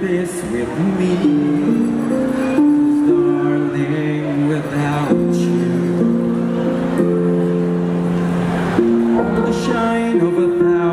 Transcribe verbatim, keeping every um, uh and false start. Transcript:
this with me, darling, without you. The shine of a thousand